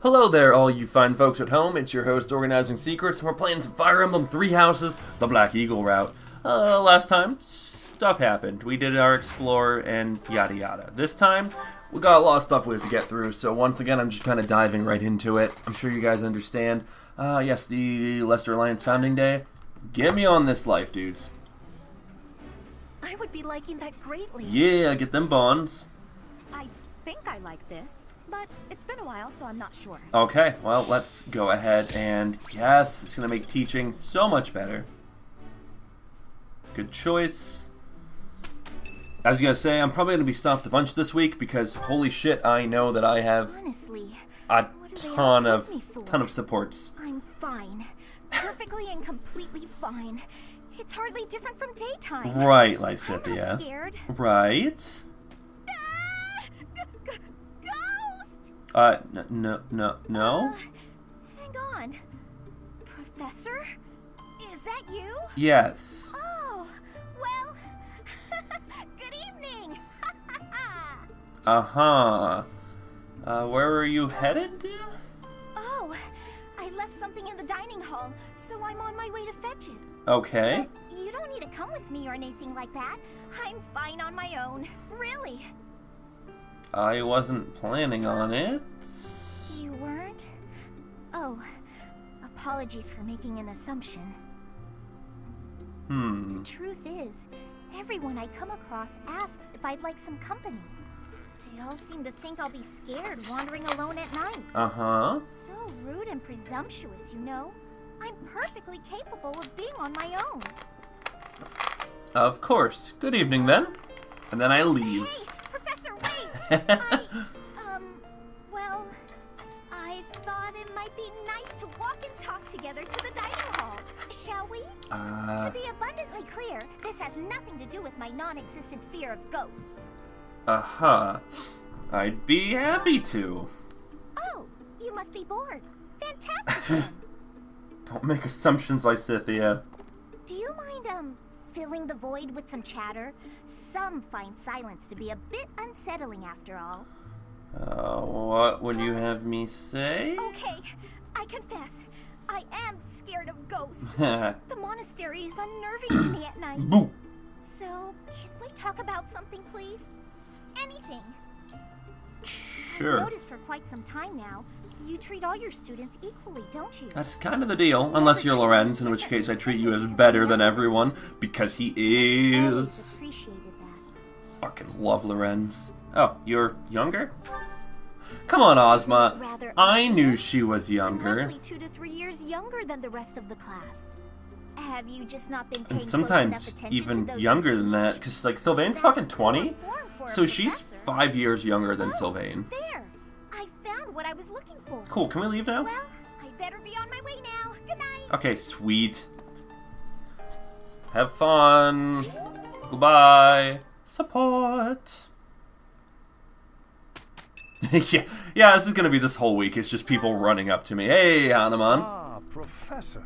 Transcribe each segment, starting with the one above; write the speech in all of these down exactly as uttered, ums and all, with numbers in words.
Hello there, all you fine folks at home. It's your host, Organizing Secrets, and we're playing some Fire Emblem Three Houses, the Black Eagle Route. Uh, last time, stuff happened. We did our explore and yada yada. This time, we got a lot of stuff we have to get through, so once again, I'm just kind of diving right into it. I'm sure you guys understand. Uh, yes, the Leicester Alliance Founding Day. Get me on this life, dudes. I would be liking that greatly. Yeah, get them bonds. I think I like this. But it's been a while, so I'm not sure. Okay, well, let's go ahead and yes, it's going to make teaching so much better. Good choice. I was going to say, I'm probably going to be stopped a bunch this week because holy shit, I know that I have Honestly, a ton of ton of supports. I'm fine. Perfectly and completely fine. It's hardly different from daytime. Right, Lysithea. I'm scared. Right. Uh, no, no, no, no. Uh, hang on. Professor? Is that you? Yes. Oh, well, good evening. uh-huh. Uh, where are you headed? Oh, I left something in the dining hall, so I'm on my way to fetch it. Okay. But you don't need to come with me or anything like that. I'm fine on my own, really. I wasn't planning on it. You weren't? Oh, apologies for making an assumption. Hmm. The truth is, everyone I come across asks if I'd like some company. They all seem to think I'll be scared wandering alone at night. Uh-huh. So rude and presumptuous, you know. I'm perfectly capable of being on my own. Of course. Good evening, then. And then I leave. Hey, hey. I, um, well, I thought it might be nice to walk and talk together to the dining hall, shall we? Uh, to be abundantly clear, this has nothing to do with my non-existent fear of ghosts. Uh-huh. I'd be happy to. Oh, you must be bored. Fantastic. Don't make assumptions, Lysithea. Do you mind, um... filling the void with some chatter. Some find silence to be a bit unsettling after all. Uh, what would you have me say? Okay, I confess. I am scared of ghosts. The monastery is unnerving to me at night. Boo. So, can we talk about something, please? Anything. Sure. I've noticed for quite some time now, you treat all your students equally, don't you? That's kind of the deal, unless you're Lorenz, in which case I treat you as better than everyone, because he is... Fucking love Lorenz. Oh, you're younger? Come on, Ozma. I knew she was younger. Roughly two to three years younger than the rest of the class. Have you just not been paying close enough attention to those? Sometimes even younger than that, because like Sylvain's fucking twenty, so she's five years younger than Sylvain. What I was looking for. Cool, can we leave now? Well, I'd better be on my way now. Good night. Okay, sweet. Have fun. Goodbye. Support. yeah, yeah, this is gonna be this whole week. It's just people running up to me. Hey, Hanuman. Ah, Professor.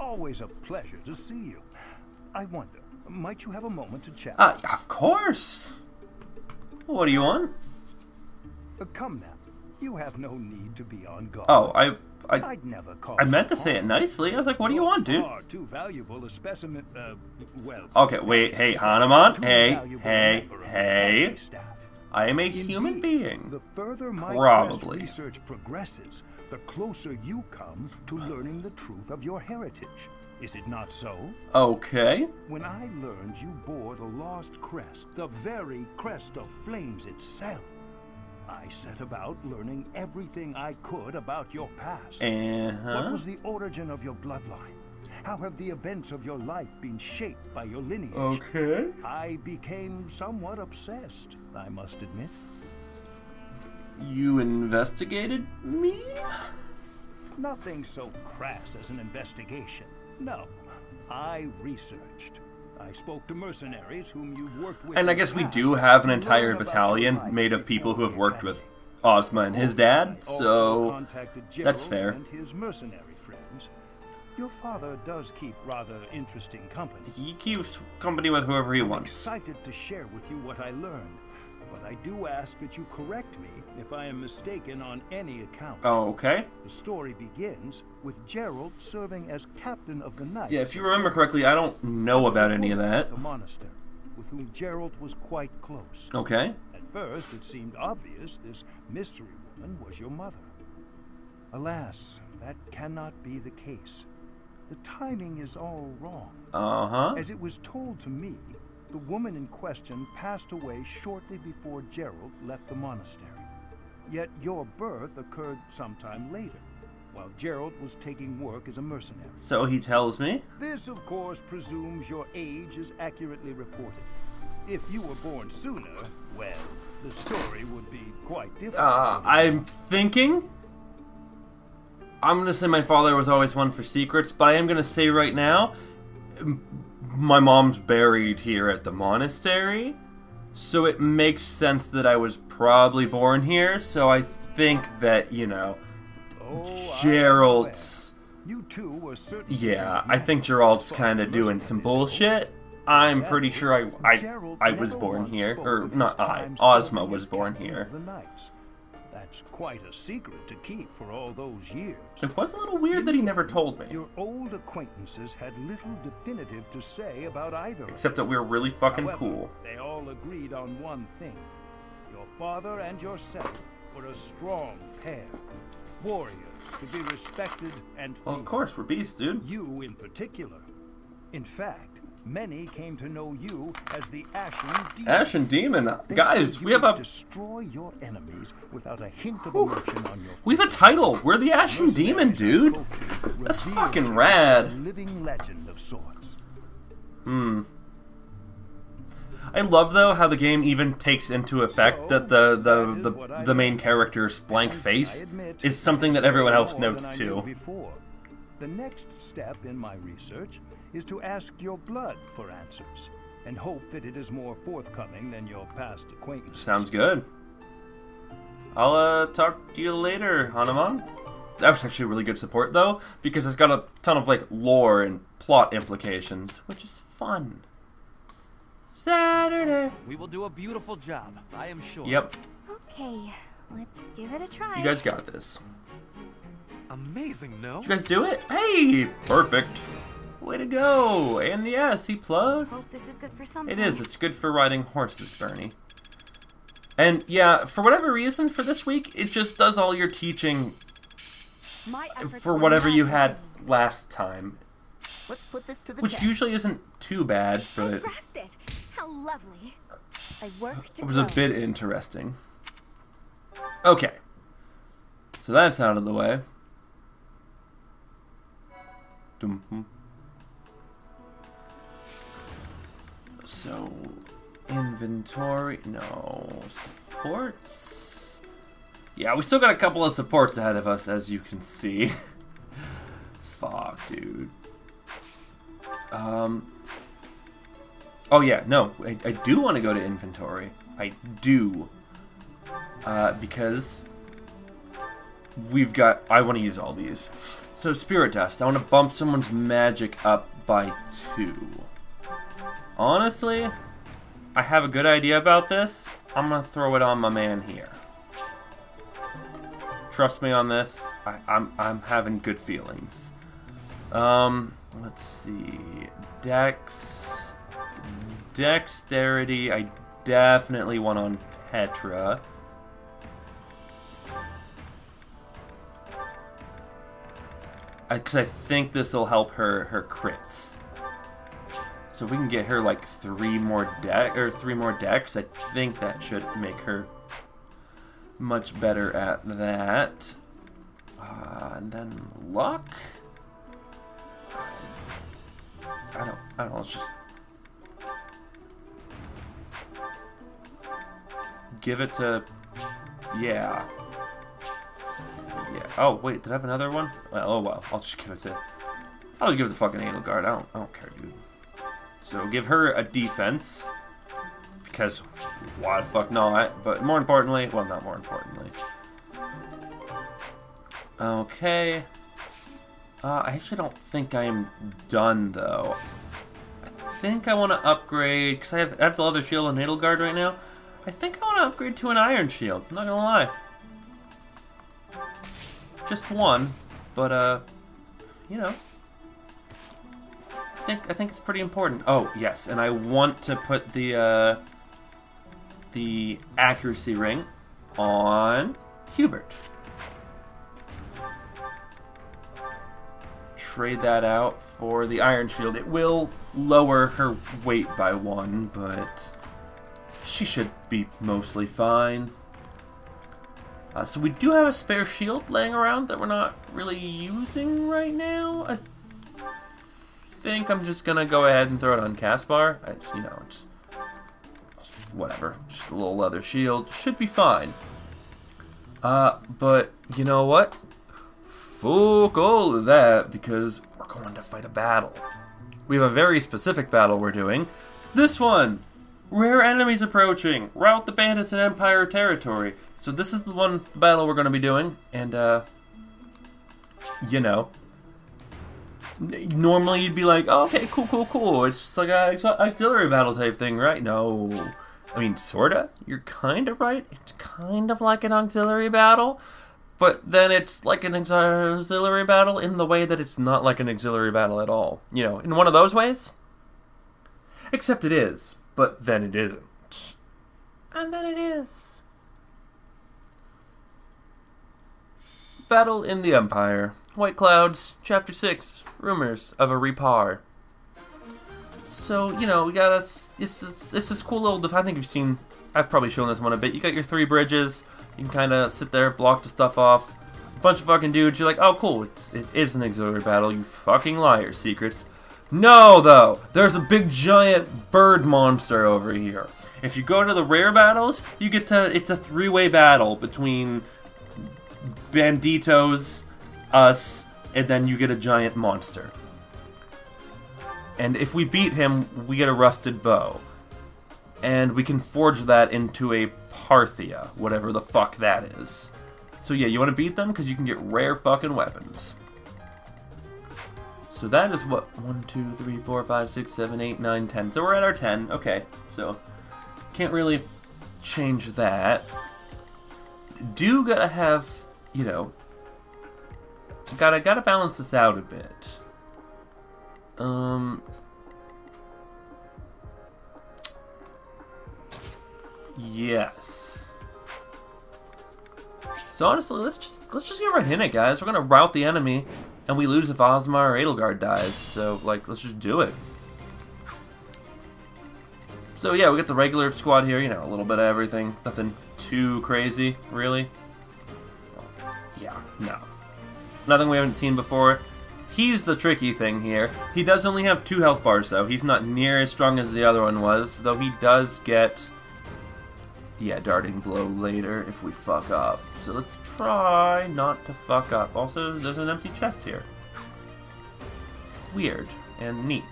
Always a pleasure to see you. I wonder, might you have a moment to chat? Ah, uh, of course. What do you want? Uh, come now. You have no need to be on guard. Oh, I, I, I'd never call I meant to say it nicely. I was like, "What do you want, dude?" Too valuable a specimen. Uh, well, okay, wait. Hey, Hanuman. Hey, hey, hey. I am a Indeed, human being. The further my Probably. research progresses, the closer you come to learning the truth of your heritage. Is it not so? Okay. When I learned you bore the lost crest, the very crest of flames itself, I set about learning everything I could about your past. Uh-huh. What was the origin of your bloodline? How have the events of your life been shaped by your lineage? Okay. I became somewhat obsessed, I must admit. You investigated me? Nothing so crass as an investigation. No, I researched. I spoke to mercenaries whom you've worked with. And I guess we do have an entire battalion made of people who have worked with Ozma and his dad, so that's fair. And his mercenary friends. Your father does keep rather interesting company. He keeps company with whoever he wants. I'm excited to share with you what I learned, but I do ask that you correct me if I am mistaken on any account. Oh, okay. The story begins with Jeralt serving as captain of the knights. Yeah, if you remember correctly, I don't know about any of that. The monastery, with whom Jeralt was quite close. Okay. At first, it seemed obvious this mystery woman was your mother. Alas, that cannot be the case. The timing is all wrong. Uh-huh. As it was told to me, the woman in question passed away shortly before Jeralt left the monastery. Yet your birth occurred sometime later, while Jeralt was taking work as a mercenary. So he tells me? This, of course, presumes your age is accurately reported. If you were born sooner, well, the story would be quite different. Uh, I'm thinking... I'm going to say my father was always one for secrets, but I am going to say right now, my mom's buried here at the monastery, so it makes sense that I was probably born here, so I think that, you know, oh, Jeralt's... You two were certainly yeah, I think Jeralt's kind of doing some bullshit. I'm pretty sure I, I, I was born here, or not I, Ozma was born here. That's quite a secret to keep for all those years. It was a little weird that he never told me. Your old acquaintances had little definitive to say about either. Except that we were really fucking However, cool. They all agreed on one thing. Your father and yourself were a strong pair. Warriors to be respected and feared. Well, of course, we're beasts, dude. You in particular. In fact, many came to know you as the Ashen Demon. Ashen Demon, guys, we have a destroy your enemies without a hint of emotion on your face. We have a title. We're the Ashen Demon, dude. That's fucking rad. Living legend of sorts. Hmm. I love though how the game even takes into effect that the the the, the main character's blank face is something that everyone else notes too. The next step in my research is to ask your blood for answers, and hope that it is more forthcoming than your past acquaintance. Sounds good. I'll uh, talk to you later, Hanuman. That was actually really good support, though, because it's got a ton of, like, lore and plot implications, which is fun. Saturday. We will do a beautiful job, I am sure. Yep. Okay, let's give it a try. You guys got this. Amazing, no? Did you guys do it? Hey, perfect. Way to go! And yeah, C plus. Hope this is good for something. It is. It's good for riding horses, Bernie. And yeah, for whatever reason, for this week, it just does all your teaching for whatever you had last time. Let's put this to the which test. Usually isn't too bad, but it. How lovely. I worked. It was a bit interesting. Okay, so that's out of the way. Dum-dum. So, inventory, no, supports. Yeah, we still got a couple of supports ahead of us, as you can see. Fuck, dude. Um. Oh yeah, no, I, I do want to go to inventory. I do. Uh, because we've got, I want to use all these. So, Spirit Dust, I want to bump someone's magic up by two. Honestly, I have a good idea about this. I'm gonna throw it on my man here. Trust me on this. I, I'm I'm having good feelings. Um, let's see. Dex, dexterity. I definitely want on Petra. I, 'cause I think this will help her her crits. So if we can get her like three more deck or three more decks, I think that should make her much better at that. Uh, and then luck. I don't. I don't know. Let's just give it to. Yeah. Yeah. Oh wait, did I have another one? Well, oh well. I'll just give it to. I'll just give it to fucking Edelgard. I don't. I don't care, dude. So give her a defense, because why the fuck not? But more importantly, well, not more importantly. Okay. Uh, I actually don't think I am done, though. I think I want to upgrade, because I have, I have the Leather Shield and Edelgard right now. I think I want to upgrade to an iron shield, I'm not gonna lie. Just one, but uh, you know. I think, I think it's pretty important. Oh, yes, and I want to put the, uh, the accuracy ring on Hubert. Trade that out for the iron shield. It will lower her weight by one, but she should be mostly fine. Uh, so we do have a spare shield laying around that we're not really using right now. I I think I'm just gonna go ahead and throw it on Caspar. I, you know, it's, it's whatever. Just a little leather shield. Should be fine. Uh, but you know what? Fuck all of that, because we're going to fight a battle. We have a very specific battle we're doing. This one! Rare enemies approaching! Rout the bandits in Empire territory! So this is the one battle we're gonna be doing, and uh, you know. Normally you'd be like, oh, okay, cool, cool, cool. It's just like an auxiliary battle type thing, right? No. I mean, sorta. You're kind of right. It's kind of like an auxiliary battle, but then it's like an auxiliary battle in the way that it's not like an auxiliary battle at all. You know, in one of those ways. Except it is, but then it isn't. And then it is. Battle in the Empire. White Clouds, Chapter six, Rumors of a Reaper. So, you know, we got us, it's, it's, it's this cool little, def I think you've seen, I've probably shown this one a bit. You got your three bridges, you can kind of sit there, block the stuff off. A bunch of fucking dudes, you're like, oh cool, it's, it is an auxiliary battle, you fucking liar, Secrets. No, though, there's a big giant bird monster over here. If you go to the rare battles, you get to, it's a three-way battle between banditos, us, and then you get a giant monster. And if we beat him, we get a rusted bow. And we can forge that into a Parthia, whatever the fuck that is. So yeah, you want to beat them because you can get rare fucking weapons. So that is what? one, two, three, four, five, six, seven, eight, nine, ten. So we're at our ten. Okay, so can't really change that. Do gotta have, you know, Gotta, gotta balance this out a bit. Um... Yes. So honestly, let's just, let's just get right in it, guys. We're gonna rout the enemy, and we lose if Ozma or Edelgard dies. So, like, let's just do it. So yeah, we get the regular squad here, you know, a little bit of everything. Nothing too crazy, really. Yeah, no. Nothing we haven't seen before. He's the tricky thing here. He does only have two health bars, though. He's not near as strong as the other one was, though he does get, yeah, darting blow later if we fuck up. So let's try not to fuck up. Also, there's an empty chest here. Weird and neat.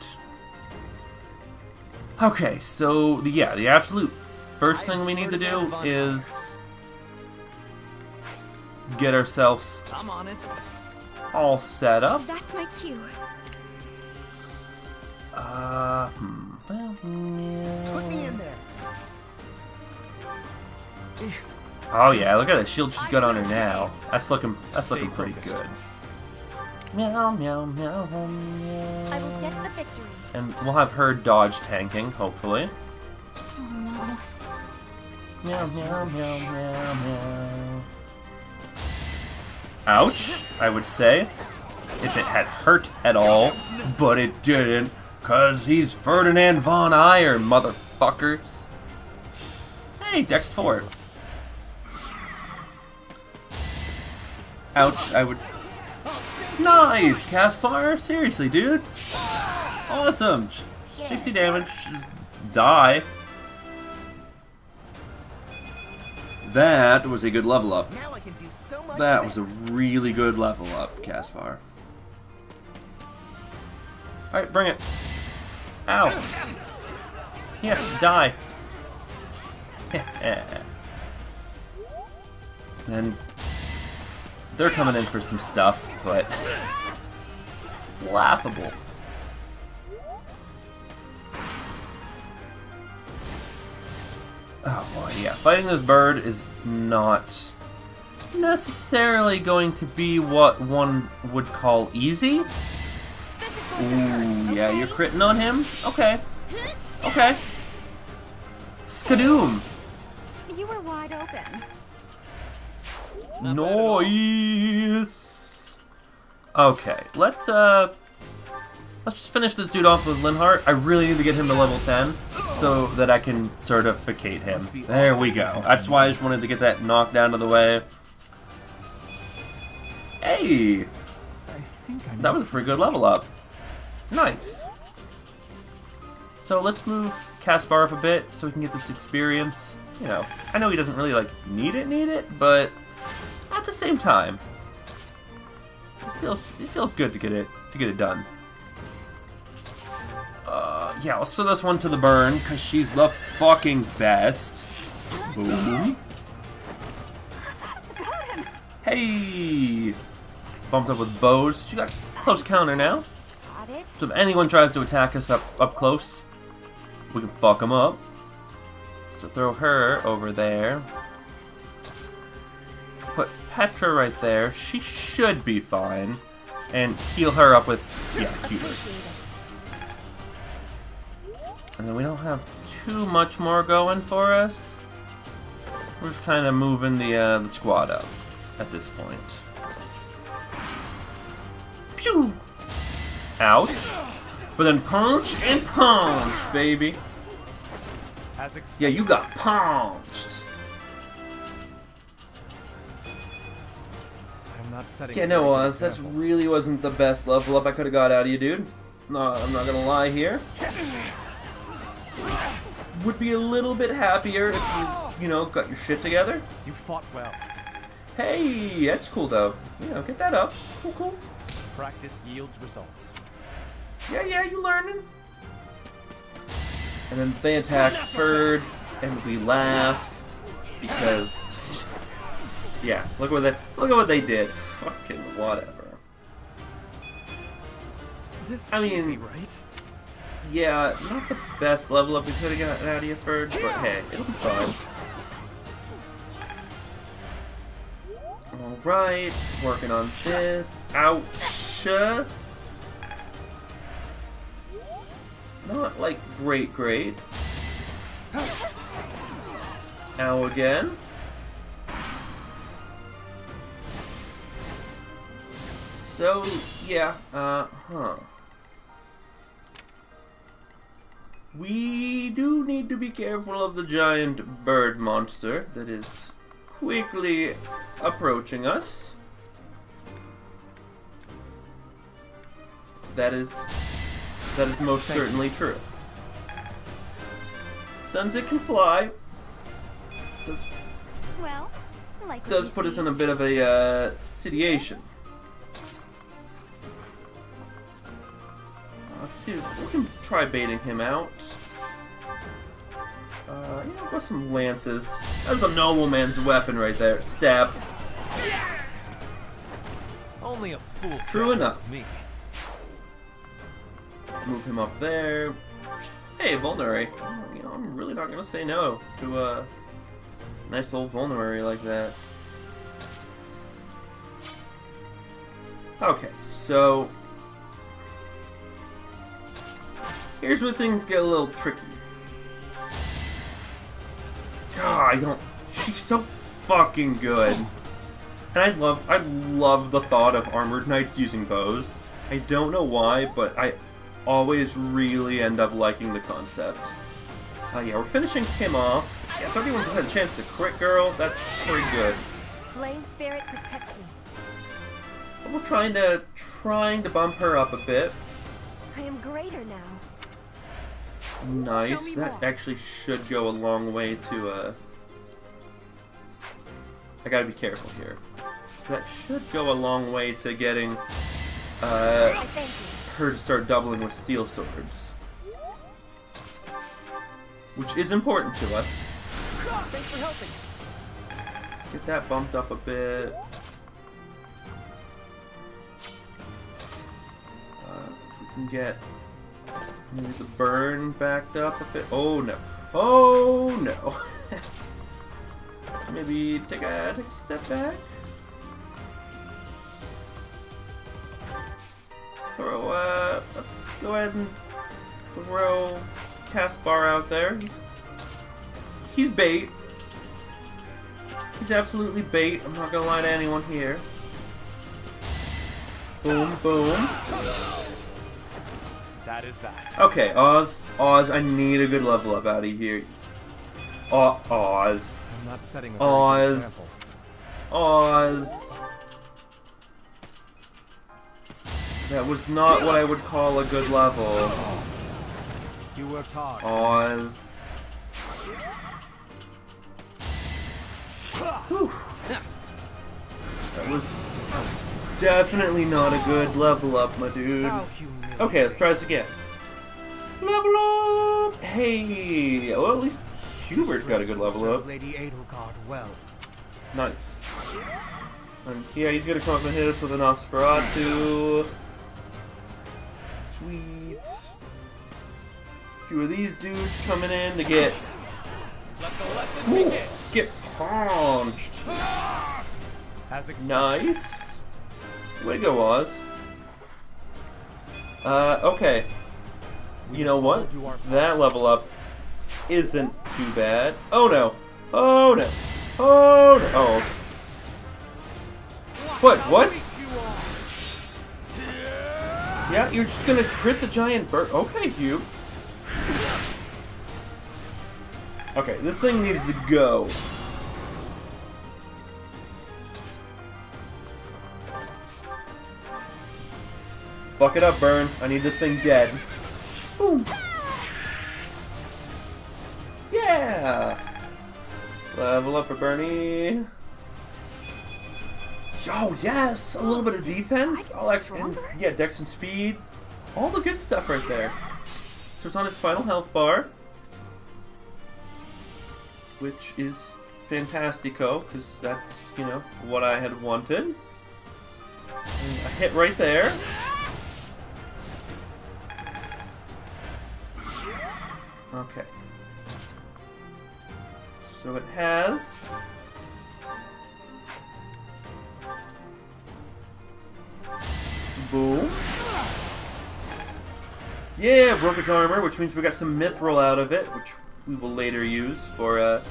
Okay, so, the, yeah, the absolute first thing we need to do is get ourselves... I'm on it. All set up. That's my cue. Uh, hmm. Well, yeah. Put me in there. Oh yeah, look at the shield she's got on her now. That's looking, that's Stay looking pretty focused. good. Meow, meow, meow, meow. I will get the victory. And we'll have her dodge tanking, hopefully. Oh no. Meow, meow, meow, meow, meow. Ouch, I would say, if it had hurt at all, but it didn't, cause he's Ferdinand von Eyre, motherfuckers. Hey, Dex four. Ouch, I would... Nice, Caspar, seriously, dude. Awesome, sixty damage, just die. That was a good level up. That was a really good level up, Caspar. Alright, bring it. Ow. Yeah, die. And they're coming in for some stuff, but laughable. Oh boy, yeah, fighting this bird is not necessarily going to be what one would call easy. Ooh, yeah, you're critting on him? Okay. Okay. Skadoom! You were wide open. Nice! Okay, let's uh let's just finish this dude off with Linhart. I really need to get him to level ten so that I can certificate him. There we go. That's why I just wanted to get that knocked out of the way. Hey! That was a pretty good level up. Nice. So let's move Caspar up a bit so we can get this experience. You know, I know he doesn't really, like, need it, need it, but at the same time, it feels it feels good to get it to get it done. Uh, yeah, let's throw this one to the burn, because she's the fucking best. Boom. Hey! Bumped up with bows. She got close counter now. So if anyone tries to attack us up, up close, we can fuck them up. So throw her over there. Put Petra right there. She should be fine. And heal her up with, yeah, Hubert. And then we don't have too much more going for us. We're just kind of moving the uh, the squad up at this point. Pew! Ouch. But then punch and punch, baby. Yeah, you got punched. I'm not setting. Yeah, no, Oz, that really wasn't the best level up I could have got out of you, dude. No, I'm not gonna lie here. Would be a little bit happier if you, you know, got your shit together. You fought well. Hey, that's cool though. You know, get that up. Cool, cool. Practice yields results. Yeah, yeah, you learning. And then they attack Bird, and we laugh because, yeah, look what they look at what they did. Fucking whatever. This I mean, right? Yeah, not the best level up we could have gotten out of your Bird, but hey, it'll be fine. All right, working on this. Ouch. Not, like, great, great. Now again. So, yeah, uh, huh. We do need to be careful of the giant bird monster that is quickly approaching us. That is... That is most certainly true. Since it can fly, does, well, like does put us in a bit of a uh, situation. Let's see, we can try baiting him out. Uh, you know, got some lances. That's a nobleman's weapon right there. Stab. Only a fool. True enough. Me. Move him up there. Hey, Vulnerary. Oh, you know, I'm really not gonna say no to a nice old Vulnerary like that. Okay, so here's where things get a little tricky. God, I don't. She's so fucking good, and I love. I love the thought of armored knights using bows. I don't know why, but I. Always really end up liking the concept. Uh, yeah, we're finishing him off. Yeah, thirty-one percent chance to crit, girl. That's pretty good. Flame spirit, protect me. But we're trying to trying to bump her up a bit. I am greater now. Nice. That more. Actually should go a long way to. Uh... I gotta be careful here. That should go a long way to getting. Uh... I thank you. Her to start doubling with steel swords, which is important to us. Thanks for helping. Get that bumped up a bit. Uh, we can get maybe the burn backed up a bit. Oh no! Oh no! Maybe take a, take a step back. Throw up. Let's go ahead and throw Caspar out there. He's he's bait. He's absolutely bait. I'm not gonna lie to anyone here. Boom, boom. That is that. Okay, Oz, Oz, I need a good level up out of here. O Oz. I'm not setting a Oz. Example. Oz. That was not what I would call a good level. You were taught. Oz. Whew. That was definitely not a good level up, my dude. Okay, let's try this again. Level up! Hey! Well, at least Hubert got a good level up. Lady Edelgard well. Nice. And yeah, he's gonna come up and hit us with an Osferatu. Sweet. A few of these dudes coming in to get... Ooh, get punched. Nice. Way to go, Oz. Uh, okay. You know what? That level up isn't too bad. Oh no! Oh no! Oh no! Oh. What? What? Yeah, you're just gonna crit the giant bird. Okay, Hugh. Okay, this thing needs to go. Fuck it up, Burn. I need this thing dead. Boom. Yeah! Level up for Bernie. Oh, yes! A little bit of defense. All and, yeah, dex and speed. All the good stuff right there. So it's on its final health bar. Which is fantastico, because that's, you know, what I had wanted. And a hit right there. Okay. So it has... Boom. Yeah, broke its armor, which means we got some mithril out of it, which we will later use for, uh...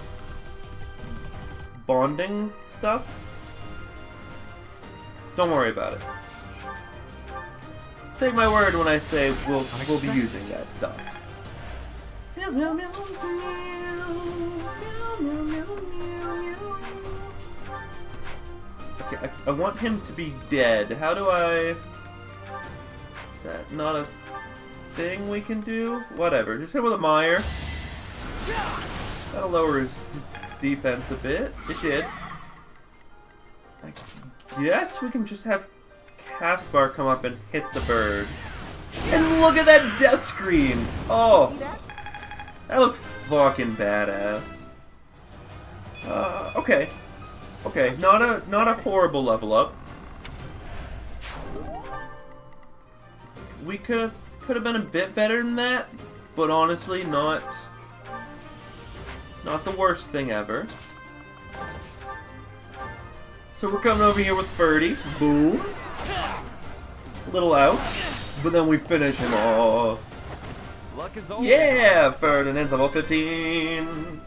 bonding stuff. Don't worry about it. Take my word when I say we'll, we'll be using that stuff. Okay, I, I want him to be dead. How do I... Is that not a thing we can do? Whatever. Just hit with a mire. That'll lower his, his defense a bit. It did. I guess we can just have Caspar come up and hit the bird. And look at that death screen! Oh! That looks fucking badass. Uh, okay, okay, not a not a horrible level up. We could could have been a bit better than that, but honestly, not not the worst thing ever. So we're coming over here with Ferdy. Boom, little out, but then we finish him off. Luck is always yeah, Ferdinand's level fifteen.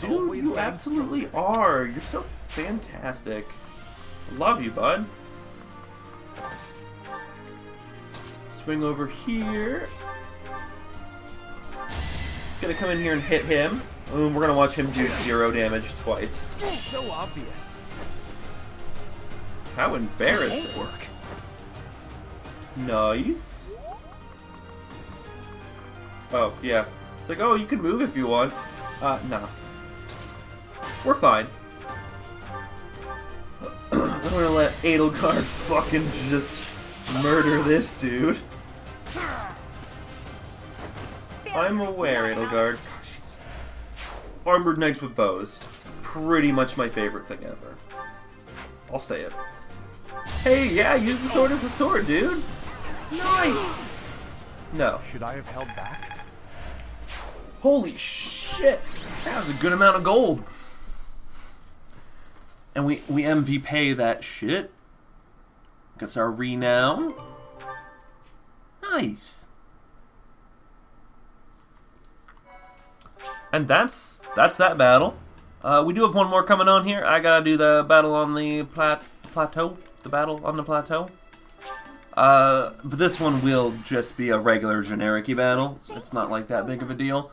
Dude, always you absolutely stronger. Are. You're so fantastic. Love you, bud. Swing over here. Gonna come in here and hit him. Boom, we're gonna watch him do zero damage twice. So obvious. How embarrassing. It work. Nice. Oh, yeah. It's like, oh, you can move if you want. Uh, nah. We're fine. I'm gonna let Edelgard fucking just murder this dude. I'm aware, Edelgard. God, she's... Armored Knights with Bows. Pretty much my favorite thing ever. I'll say it. Hey, yeah, use the sword as a sword, dude. Nice! No. Should I have held back? Holy shit! shit! That was a good amount of gold. And we, we M V pay that shit. Gets our renown. Nice. And that's that's that battle. Uh, we do have one more coming on here. I gotta do the battle on the plat plateau. The battle on the plateau. Uh, but this one will just be a regular generic-y battle. It's not like that big of a deal.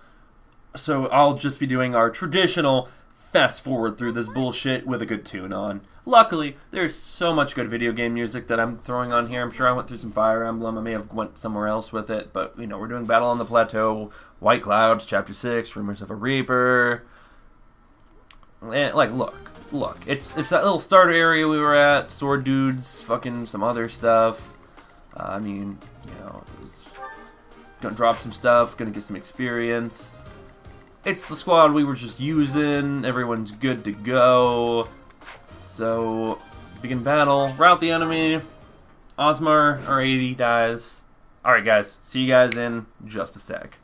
So I'll just be doing our traditional fast forward through this bullshit with a good tune on. Luckily, there's so much good video game music that I'm throwing on here. I'm sure I went through some Fire Emblem. I may have went somewhere else with it, but, you know, we're doing Battle on the Plateau, White Clouds, Chapter six, Rumors of a Reaper. And, like, look. Look. It's, it's that little starter area we were at. Sword dudes, fucking some other stuff. Uh, I mean, you know, it's gonna drop some stuff, gonna get some experience. It's the squad we were just using. Everyone's good to go. So, begin battle. Rout the enemy. Ozma, R eighty, dies. Alright guys, see you guys in just a sec.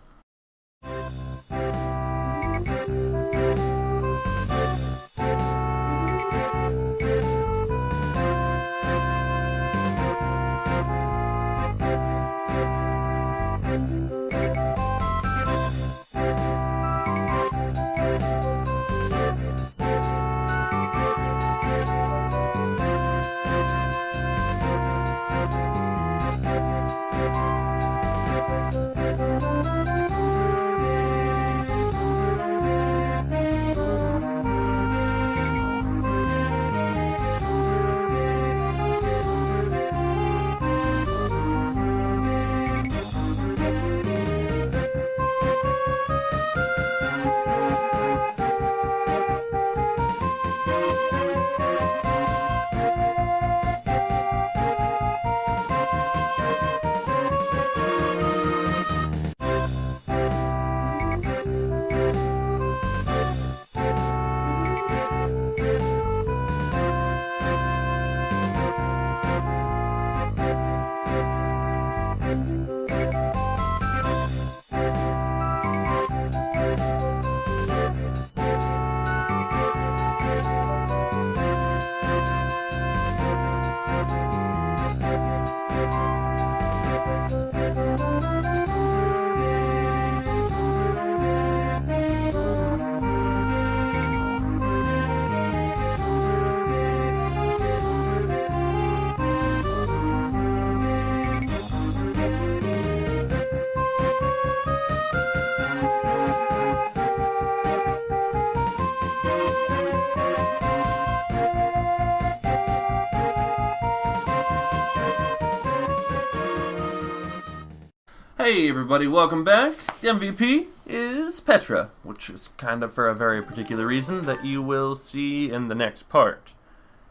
Hey everybody, welcome back. The M V P is Petra, which is kind of for a very particular reason that you will see in the next part.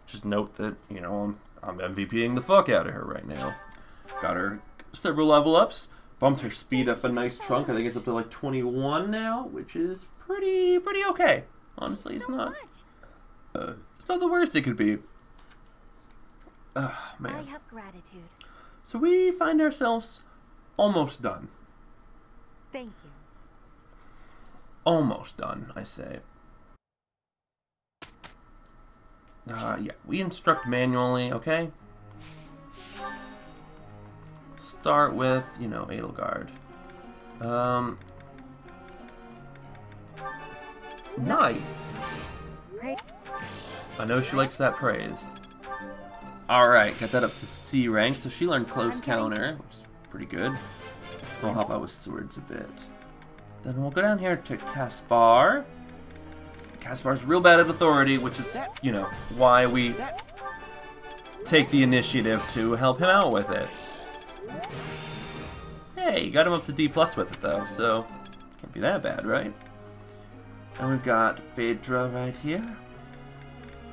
Just note that, you know, I'm, I'm MVPing the fuck out of her right now. Got her several level ups, bumped her speed up a nice chunk. I think it's up to like twenty-one now, which is pretty, pretty okay. Honestly, it's not, uh, it's not the worst it could be. Ah, man. I have gratitude. So we find ourselves almost done. Thank you. Almost done, I say. Uh, yeah, we instruct manually, okay? Start with, you know, Edelgard. Um. Nice! I know she likes that praise. Alright, got that up to C rank, so she learned Close Counter, which is pretty good. We'll help out with swords a bit. Then we'll go down here to Caspar. Caspar's real bad at authority, which is, you know, why we take the initiative to help him out with it. Hey, got him up to D plus with it, though, so can't be that bad, right? And we've got Petra right here,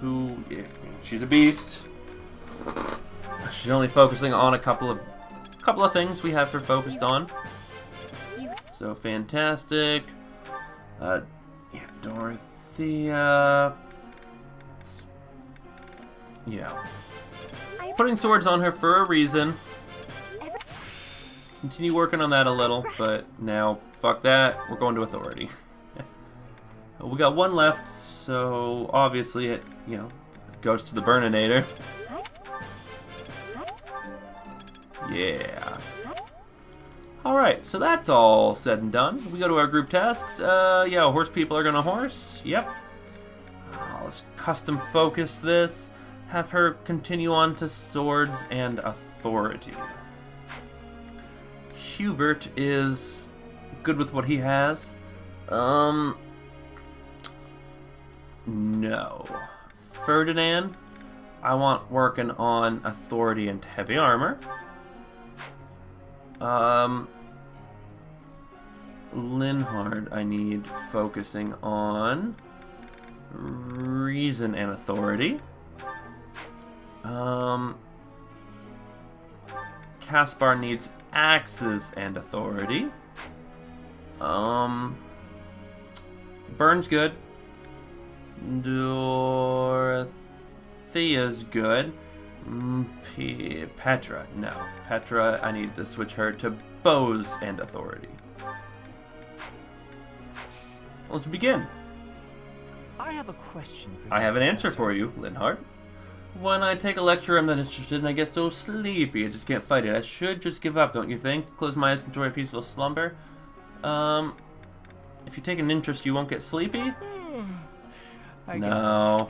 who, yeah, she's a beast. She's only focusing on a couple of couple of things we have her focused on. So fantastic. Uh, yeah, Dorothea. Yeah. Putting swords on her for a reason. Continue working on that a little, but now, fuck that, we're going to authority. We got one left, so obviously it, you know, goes to the Burninator. Yeah. Alright, so that's all said and done. We go to our group tasks. Uh, yeah, horse people are gonna horse. Yep. Oh, let's custom focus this. Have her continue on to swords and authority. Hubert is good with what he has. Um... No. Ferdinand, I want working on authority and heavy armor. Um... Linhart, I need focusing on reason and authority. Um... Caspar needs axes and authority. Um... Burn's good. Dorothea's good. P Petra, no. Petra, I need to switch her to bows and authority. Let's begin. I have a question for you. I have an answer for you, Linhart. When I take a lecture, I'm not interested and I get so sleepy. I just can't fight it. I should just give up, don't you think? Close my eyes and enjoy a peaceful slumber. Um, if you take an interest, you won't get sleepy? I no.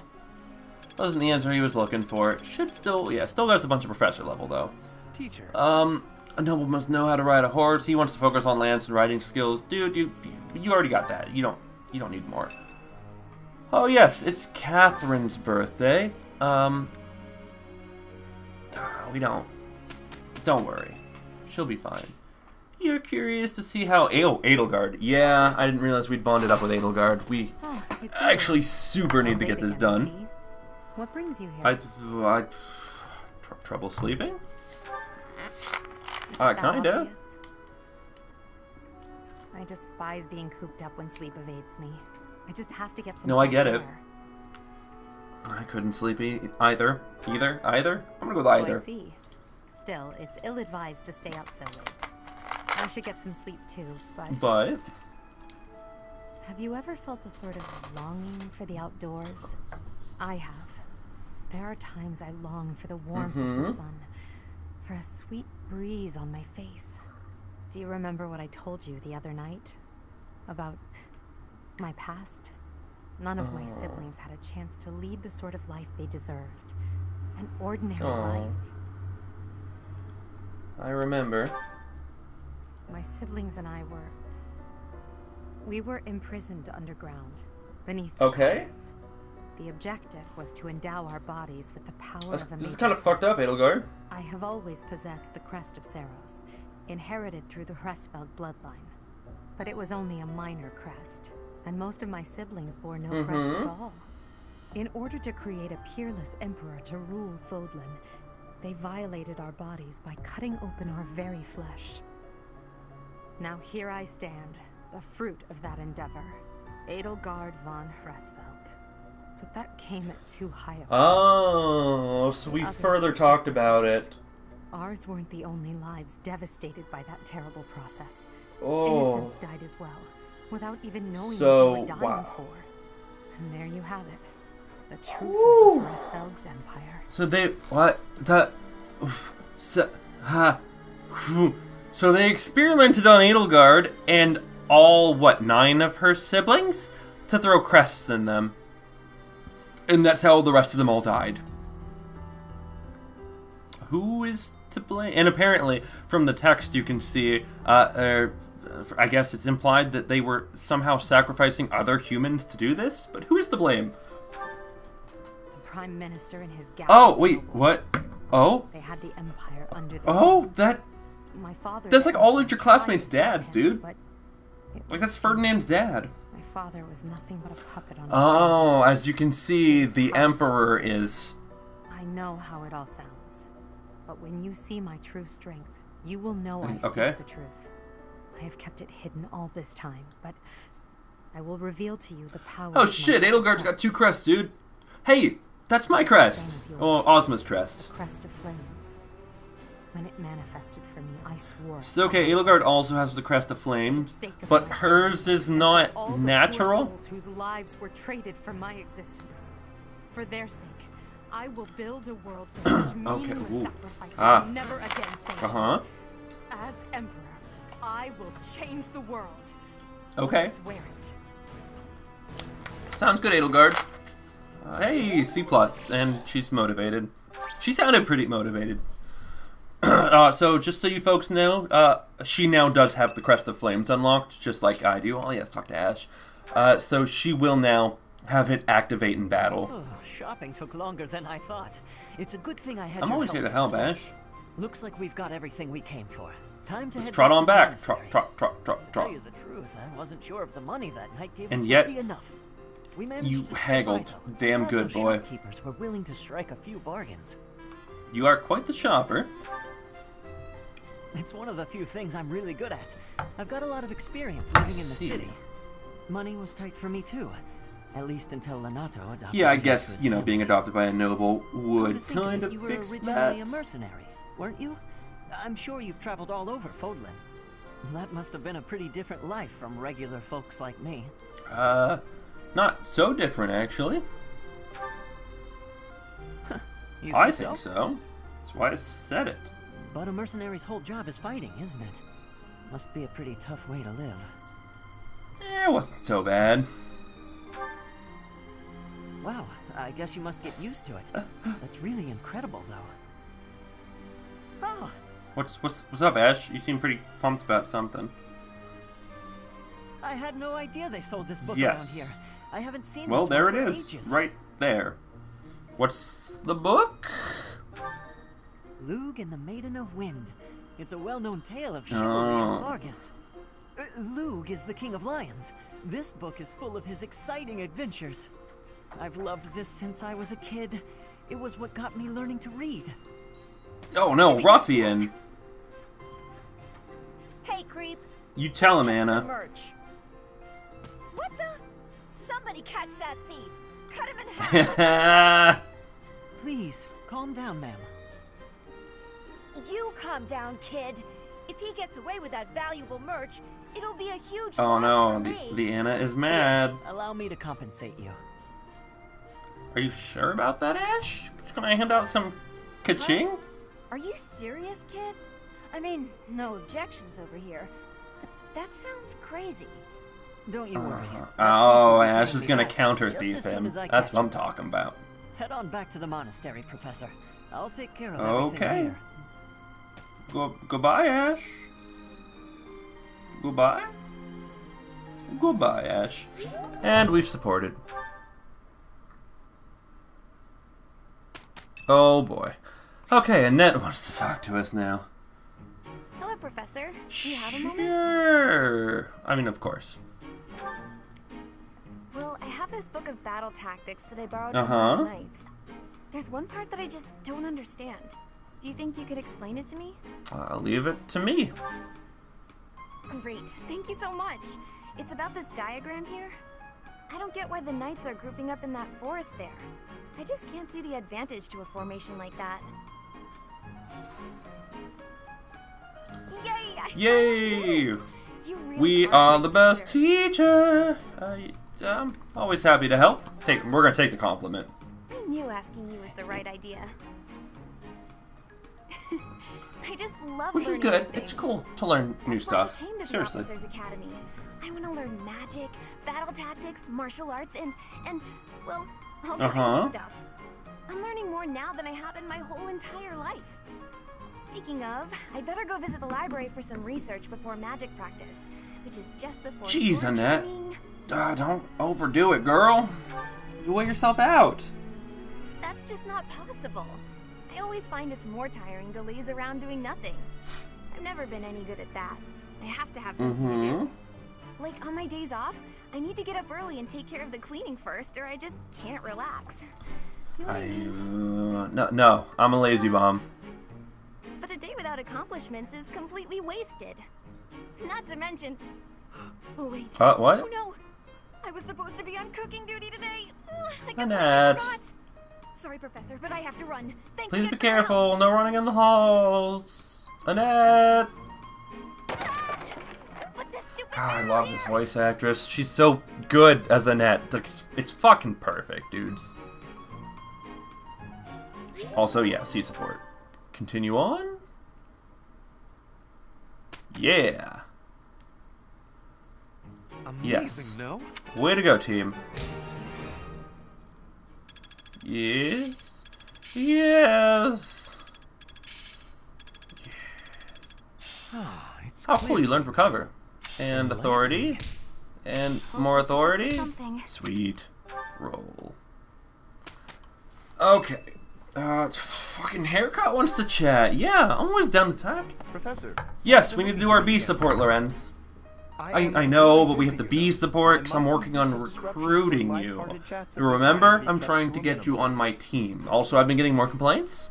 Wasn't the answer he was looking for. Should still, yeah, still goes a bunch of professor level, though. Teacher. Um, a noble must know how to ride a horse. He wants to focus on lance and riding skills. Dude, you, you already got that. You don't, you don't need more. Oh, yes, it's Catherine's birthday. Um, we don't, don't worry. She'll be fine. You're curious to see how... Oh, Edelgard. Yeah, I didn't realize we'd bonded up with Edelgard. We oh, actually super need to get this done. What brings you here? I... I tr trouble sleeping? Uh, kinda. I despise being cooped up when sleep evades me. I just have to get some... No, I get it. Air. I couldn't sleep e either. Either? Either? I'm gonna go with so either. I see. Still, it's ill-advised to stay up so late. I should get some sleep too, but... But? Have you ever felt a sort of longing for the outdoors? I have. There are times I long for the warmth mm-hmm. of the sun, for a sweet breeze on my face. Do you remember what I told you the other night? About my past? None of oh. my siblings had a chance to lead the sort of life they deserved. An ordinary oh. life. I remember. My siblings and I were... We were imprisoned underground, beneath okay. the The objective was to endow our bodies with the power That's, of the... This is kind of fucked up, Edelgard. I have always possessed the Crest of Saros, inherited through the Hresvelg bloodline. But it was only a minor crest, and most of my siblings bore no mm-hmm. crest at all. In order to create a peerless emperor to rule Fodlan, they violated our bodies by cutting open our very flesh. Now here I stand, the fruit of that endeavor, Edelgard von Hresvelg. But that came at too high a price. Oh, so we further talked about it. Ours weren't the only lives devastated by that terrible process. Oh. Innocents died as well, without even knowing so, what they were dying wow. for. And there you have it, the truth Ooh. Of Hresvelg's empire. So they what the so, ha. So they experimented on Edelgard and all, what, nine of her siblings? To throw crests in them. And that's how the rest of them all died. Who is to blame? And apparently, from the text you can see, uh, uh, I guess it's implied that they were somehow sacrificing other humans to do this? But who is to blame? The Prime Minister and his gallery. Oh, wait, what? Oh? They had the Empire under their Oh, hands. That... My father that's like all of your classmates' dads, him, dude. Like that's Ferdinand's dad. My father was nothing but a puppet on the Oh, side. As you can see, the Emperor is... I know how it all sounds, but when you see my true strength, you will know I speak okay. the truth. I have kept it hidden all this time, but I will reveal to you the power... Oh shit, Edelgard's got two crests, dude. Hey, that's my crest. Oh, Ozma's crest. The Crest of Flames. When it manifested for me, I swore. So, okay, Edelgard also has the Crest of Flames, but hers is not natural. Whose lives were traded for my existence. For their sake, I will build a world that meaningless okay. sacrifices ah. never again sanctioned. Uh-huh. As Emperor, I will change the world. Okay. I swear it. Sounds good, Edelgard. Uh, hey, C plus, and she's motivated. She sounded pretty motivated. uh, so, just so you folks know, uh, she now does have the Crest of Flames unlocked, just like I do. Oh, yeah, let's talk to Ash. Uh, so she will now have it activate in battle. Oh, shopping took longer than I thought. It's a good thing I had. I'm always here to help, Ash. Looks like we've got everything we came for. Time to Let's head trot on back. Trot, trot, trot, trot, trot. Tell you the truth, I wasn't sure if the money that night gave us maybe enough. We managed you to haggled. Damn good boy. Shopkeepers were willing to strike a few bargains. You are quite the shopper. It's one of the few things I'm really good at. I've got a lot of experience living in the city. Money was tight for me too, at least until Lenato adopted. Yeah, I guess you know being adopted by a noble would kind of fix that. You were originally a mercenary, weren't you? I'm sure you've traveled all over Fodlan. That must have been a pretty different life from regular folks like me. Uh, not so different actually. I think so. That's why I said it. But a mercenary's whole job is fighting, isn't it? Must be a pretty tough way to live. Eh, it wasn't so bad. Wow, I guess you must get used to it. That's really incredible, though. Oh. What's what's what's up, Ash? You seem pretty pumped about something. I had no idea they sold this book yes. around here. I haven't seen. Well, this there it is, ages. Right there. What's the book? Lug and the Maiden of Wind. It's a well-known tale of chivalry oh. and Vargas. Uh, Lug is the King of Lions. This book is full of his exciting adventures. I've loved this since I was a kid. It was what got me learning to read. Oh no, ruffian! Hey, creep! You tell him, Anna. The merch. What the? Somebody catch that thief! Cut him in half! Please, calm down, ma'am. You calm down, kid. If he gets away with that valuable merch, it'll be a huge loss for me. Oh no, the, the Anna is mad. Allow me to compensate you. Are you sure about that, Ash? Can I hand out some ka-ching? Huh? Are you serious, kid? I mean, no objections over here, but that sounds crazy. Don't you worry. Uh, oh, Ash is gonna counter thief him. That's what I'm talking about. Head on back to the monastery, Professor. I'll take care of everything okay. here. Go, goodbye, Ash. Goodbye. Goodbye, Ash. And we've supported. Oh boy. Okay, Annette wants to talk to us now. Hello, Professor. Do you have a moment? Sure. I mean, of course. Well, I have this book of battle tactics that I borrowed from uh-huh. the knights. There's one part that I just don't understand. Do you think you could explain it to me? I'll leave it to me. Great. Thank you so much. It's about this diagram here. I don't get why the knights are grouping up in that forest there. I just can't see the advantage to a formation like that. Yay! I Yay! You really we are, are the teacher. best teacher! I, I'm always happy to help. Take, we're gonna take the compliment. I knew asking you was the right idea. I just love Which is good. It's cool to learn new That's stuff. I came to Seriously. The Officers Academy. I want to learn magic, battle tactics, martial arts, and and well, all kinds uh-huh. of stuff. I'm learning more now than I have in my whole entire life. Speaking of, I'd better go visit the library for some research before magic practice, which is just before. Jeez, Annette. Uh, don't overdo it, girl. You wear yourself out. That's just not possible. I always find it's more tiring to laze around doing nothing. I've never been any good at that. I have to have something mm-hmm. to do. Like, on my days off, I need to get up early and take care of the cleaning first, or I just can't relax. You know I, I mean? uh, no, no, I'm a lazy bum. But a day without accomplishments is completely wasted. Not to mention... Oh, wait. Uh, what? Oh, no. I was supposed to be on cooking duty today. I completely forgot. Sorry, Professor, but I have to run. Thanks. Please be careful. No running in the halls. Annette. God, I love this voice actress. She's so good as Annette. It's, it's fucking perfect, dudes. Also, yeah, C support. Continue on. Yeah. Amazing, yes. No? Way to go, team. Yes. Yes. Oh, it's oh, cool. You learned recover. And authority. And more authority. Sweet. Roll. Okay. Uh, fucking haircut wants to chat. Yeah, I'm always down to chat. Professor. Yes, we need to do our B support, Lorenz. I, I know, but we have the B support because I'm working on recruiting you. Remember, I'm trying to get you on my team. Also, I've been getting more complaints.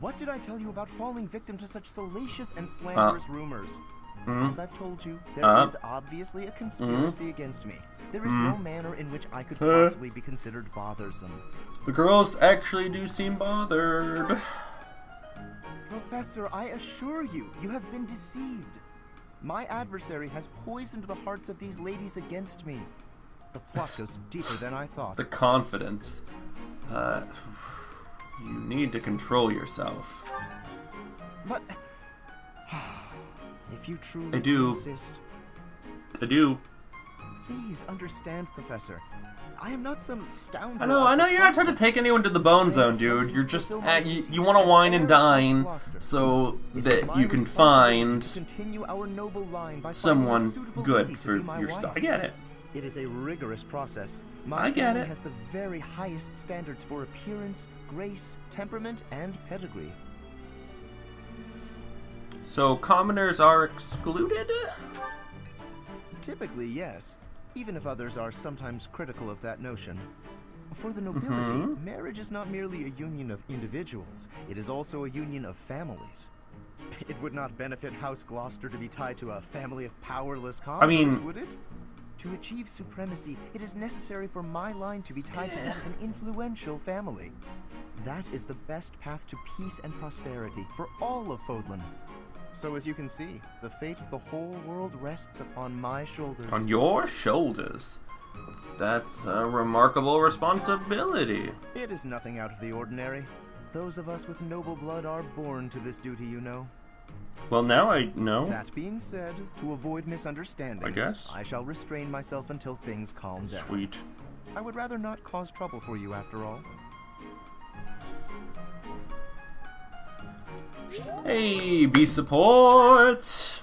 What did I tell you about falling victim to such salacious and slanderous uh, rumors? Mm, As I've told you, there uh, is obviously a conspiracy mm, against me. There is mm, no manner in which I could possibly be considered bothersome. The girls actually do seem bothered. Professor, I assure you, you have been deceived. My adversary has poisoned the hearts of these ladies against me. The plot goes deeper than I thought. The confidence. Uh... You need to control yourself. But if you truly I do. Insist, I do. Please understand, Professor. I am not some scoundrel. I know. I know you're not trying to take anyone to the bone zone, dude. You're just at, you, you want to wine and dine so that you can find someone good for your stuff. I get it. It is a rigorous process. My I get it. Has the very highest standards for appearance, grace, temperament, and pedigree. So commoners are excluded? Typically, yes. Even if others are sometimes critical of that notion. For the nobility, mm-hmm. marriage is not merely a union of individuals. It is also a union of families. It would not benefit House Gloucester to be tied to a family of powerless commoners, I mean, would it? To achieve supremacy, it is necessary for my line to be tied to that of an influential family. That is the best path to peace and prosperity for all of Fodlan. So as you can see, the fate of the whole world rests upon my shoulders. On your shoulders? That's a remarkable responsibility. It is nothing out of the ordinary. Those of us with noble blood are born to this duty, you know. Well, now I know. That being said, to avoid misunderstandings, I guess I shall restrain myself until things calm down. Sweet. I would rather not cause trouble for you after all. Hey, be support.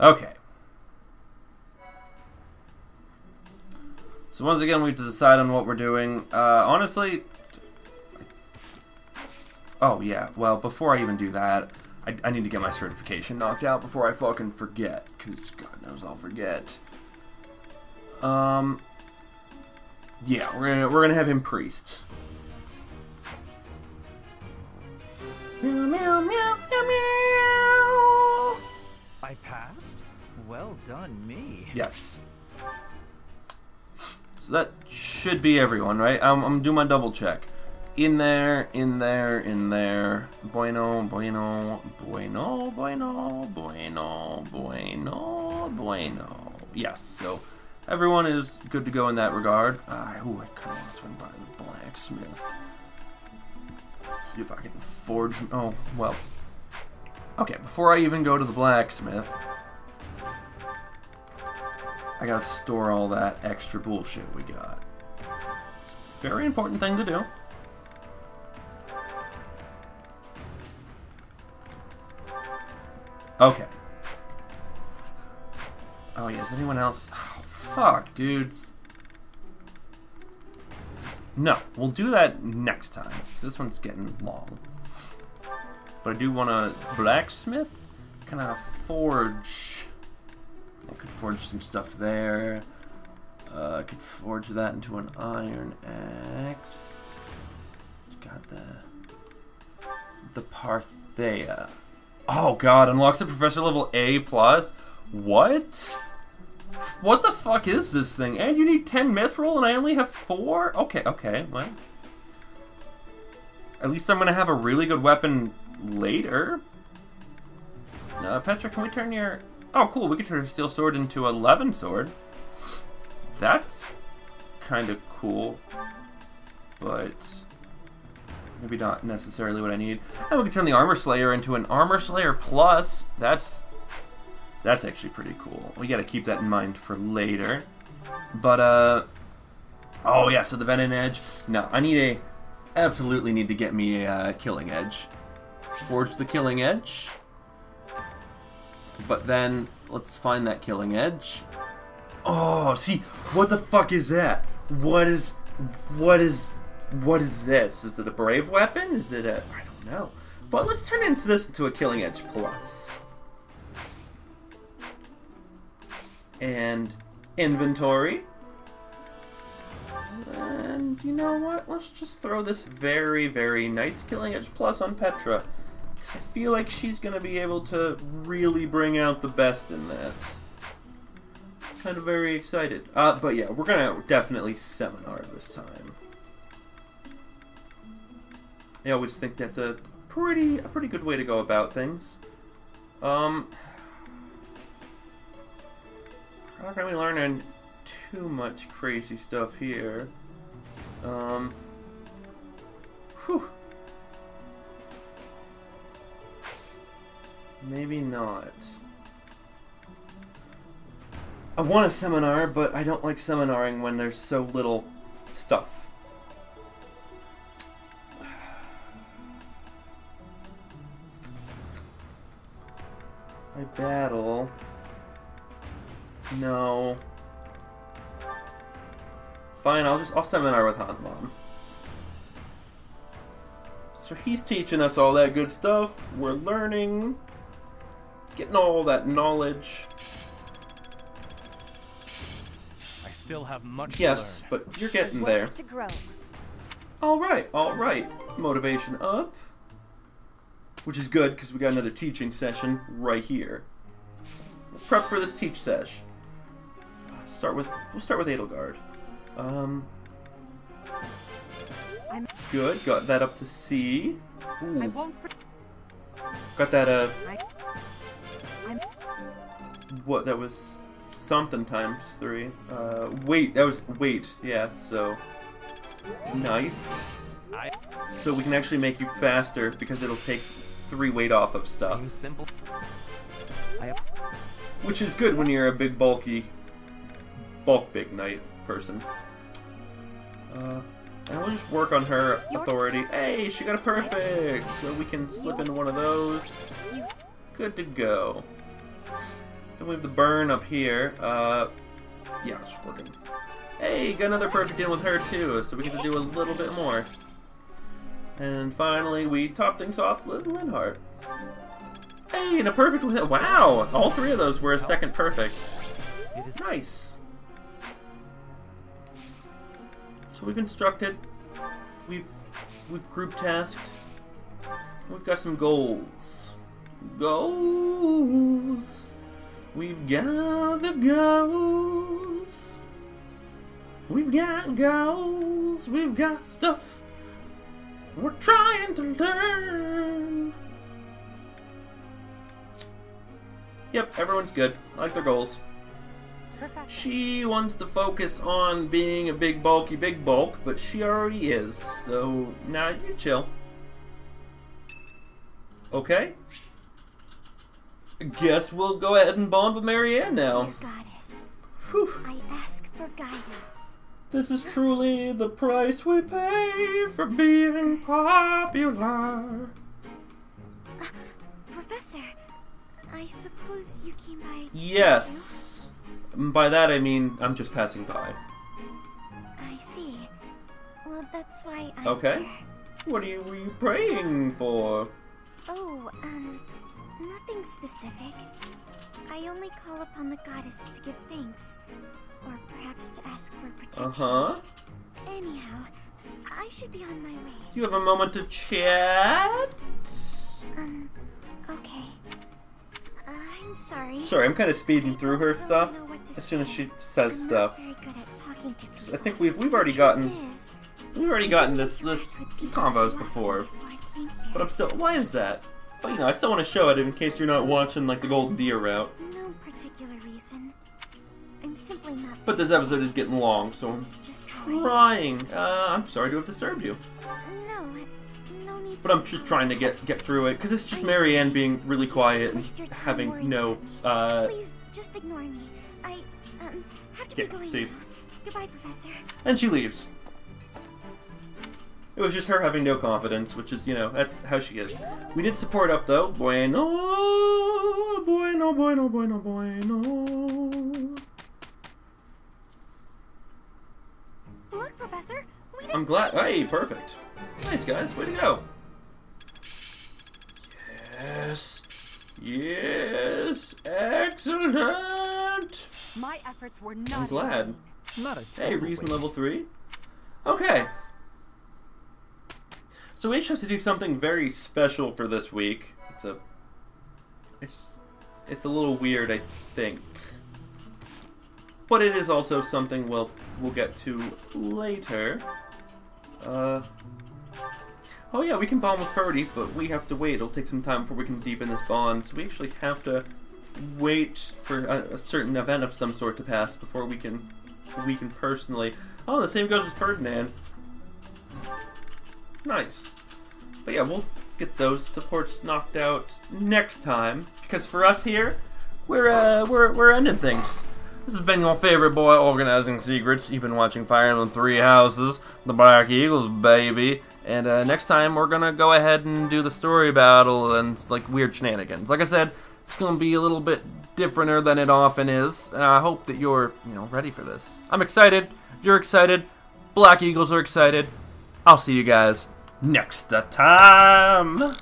Okay. So once again, we have to decide on what we're doing. Uh, honestly. Oh yeah, well, before I even do that, I, I need to get my certification knocked out before I fucking forget, because God knows I'll forget. Um, yeah, we're gonna we're gonna have him priest. Meow meow meow meow meow. I passed. Well done, me. Yes. So that should be everyone, right? I'm I'm doing my double check. In there, in there, in there. Bueno, bueno, bueno, bueno, bueno, bueno, bueno. Yes, so everyone is good to go in that regard. Uh, ooh, I kind of want to swing by the blacksmith. Let's see if I can forge. Oh, well. Okay, before I even go to the blacksmith, I gotta store all that extra bullshit we got. It's a very important thing to do. Okay. Oh yeah, is anyone else? Oh, fuck, dudes. No, we'll do that next time. This one's getting long. But I do want to blacksmith. Can I forge? I could forge some stuff there. Uh, I could forge that into an iron axe. It's got the the Parthia. Oh god, unlocks a professor level A plus? What? What the fuck is this thing? And you need ten mithril and I only have four? Okay, okay, well. At least I'm gonna have a really good weapon later. Uh, Petra, can we turn your... Oh, cool, we can turn your steel sword into a leaven sword. That's kind of cool, but maybe not necessarily what I need. And we can turn the Armor Slayer into an Armor Slayer Plus. That's... That's actually pretty cool. We gotta keep that in mind for later. But, uh... oh, yeah, so the Venom Edge. No, I need a... Absolutely need to get me a uh, Killing Edge. Forge the Killing Edge. But then, let's find that Killing Edge. Oh, see, what the fuck is that? What is... What is... What is this? Is it a brave weapon? Is it a... I don't know. But let's turn into this into a Killing Edge Plus. And inventory. And you know what? Let's just throw this very, very nice Killing Edge Plus on Petra. Because I feel like she's going to be able to really bring out the best in that. I'm kind of very excited. Uh, but yeah, we're going to definitely seminar this time. I always think that's a pretty, a pretty good way to go about things. Um... I'm not really learning too much crazy stuff here. Um, whew. Maybe not. I want a seminar, but I don't like seminaring when there's so little stuff. I battle... No. Fine, I'll just I'll seminar with Hanuman. So he's teaching us all that good stuff. We're learning, getting all that knowledge. I still have much. Yes, to learn. But you're getting there. To grow. All right, all right. Motivation up, which is good because we got another teaching session right here. We'll prep for this teach sesh. Start with we'll start with Edelgard. Um, good, got that up to C. Ooh. Got that uh. What that was something times three. Uh, wait, that was wait. Yeah, so nice. So we can actually make you faster because it'll take three weight off of stuff. Seems simple. Which is good when you're a big bulky. Bulk big knight person. Uh, and we'll just work on her authority. Hey, she got a perfect! So we can slip into one of those. Good to go. Then we have the burn up here. Uh, yeah, it's working. Hey, got another perfect in with her too, so we get to do a little bit more. And finally, we top things off with Linhart. Hey, and a perfect with it. Wow! All three of those were a second perfect. It is nice. So we've instructed, we've we've group tasked, we've got some goals. Goals! We've got the goals! We've got goals! We've got stuff! We're trying to learn! Yep, everyone's good. I like their goals. She wants to focus on being a big bulky big bulk, but she already is, so now nah, you chill. Okay. Guess we'll go ahead and bond with Marianne now. Dear goddess, I ask for guidance. This is truly the price we pay for being popular. Uh, professor, I suppose you came by... Yes. By that I mean I'm just passing by. I see. Well, that's why I'm okay. Here. What are you, were you praying for? Oh, um, nothing specific. I only call upon the goddess to give thanks, or perhaps to ask for protection. Uh huh. Anyhow, I should be on my way. Do you have a moment to chat? Um, okay. I I'm sorry. Sorry, I'm kind of speeding through her stuff as soon as she says stuff. I think we've we've already gotten we've already gotten this this combos before, but I'm still. Why is that? But you know, I still want to show it in case you're not watching like the Golden Deer route. No particular reason. I'm simply not. But this episode is getting long, so I'm just trying. Uh, I'm sorry to have disturbed you. No, no need. But I'm just trying to get get through it because it's just Marianne being really quiet and having no. Uh, Please just ignore me. I um have to be going. See. Goodbye, Professor. And she leaves. It was just her having no confidence, which is, you know, that's how she is. We did support up, though. Bueno, bueno, bueno, bueno, bueno. Look, Professor, we did. I'm glad. Hey, perfect. Nice, guys. Way to go. Yes. Yes. Excellent. My efforts were not. I'm glad. Not a hey, reason waste. Level three. Okay. So we just have to do something very special for this week. It's a, it's, it's a little weird, I think, but it is also something we'll we'll get to later. Uh, oh yeah, we can bond with Ferdy, but we have to wait. It'll take some time before we can deepen this bond. So we actually have to wait for a, a certain event of some sort to pass before we can we can personally. Oh, the same goes with Ferdinand. Nice. But yeah, we'll get those supports knocked out next time, because for us here, we're uh, we're we're ending things. This has been your favorite boy organizing secrets. You've been watching Fire Emblem Three Houses, the Black Eagles, baby. And uh, next time we're gonna go ahead and do the story battle and it's like weird shenanigans. Like I said, it's gonna be a little bit differenter than it often is. And I hope that you're you know ready for this. I'm excited. You're excited. Black Eagles are excited. I'll see you guys next time!